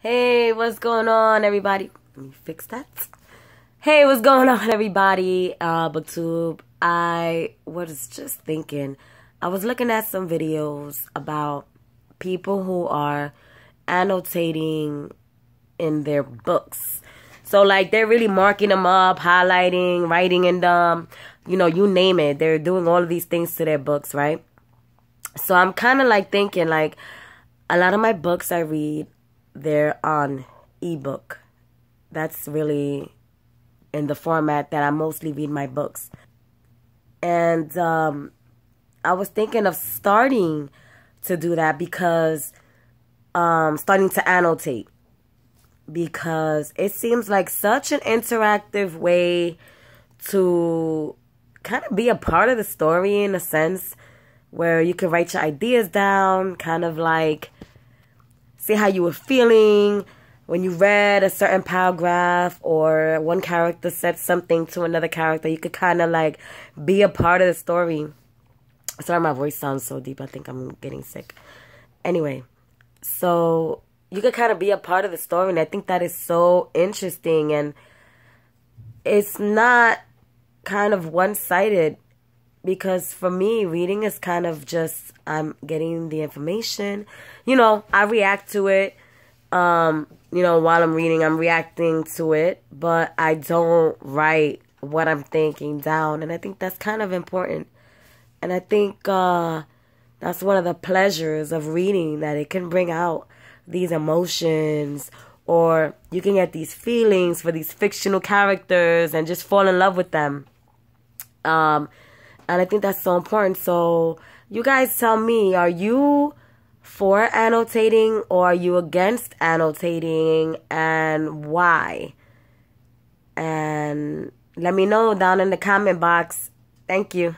Hey, what's going on, everybody? Let me fix that. Hey, what's going on, everybody? BookTube. I was just thinking. I was looking at some videos about people who are annotating in their books. So, like, they're really marking them up, highlighting, writing in them. You know, you name it. They're doing all of these things to their books, right? So I'm kind of, like, thinking, like, a lot of my books I read, they're on ebook. That's really in the format that I mostly read my books. And I was thinking of starting to do that because starting to annotate, because it seems like such an interactive way to kind of be a part of the story, in a sense where you can write your ideas down, kind of like see how you were feeling when you read a certain paragraph, or one character said something to another character. You could kind of like be a part of the story. Sorry, my voice sounds so deep. I think I'm getting sick. Anyway, so you could kind of be a part of the story, and I think that is so interesting. And it's not kind of one-sided, because for me, reading is kind of just, I'm getting the information. You know, I react to it. You know, while I'm reading, I'm reacting to it. But I don't write what I'm thinking down. And I think that's kind of important. And I think that's one of the pleasures of reading, that it can bring out these emotions, or you can get these feelings for these fictional characters and just fall in love with them. And I think that's so important. So you guys tell me, are you for annotating, or are you against annotating, and why? And let me know down in the comment box. Thank you.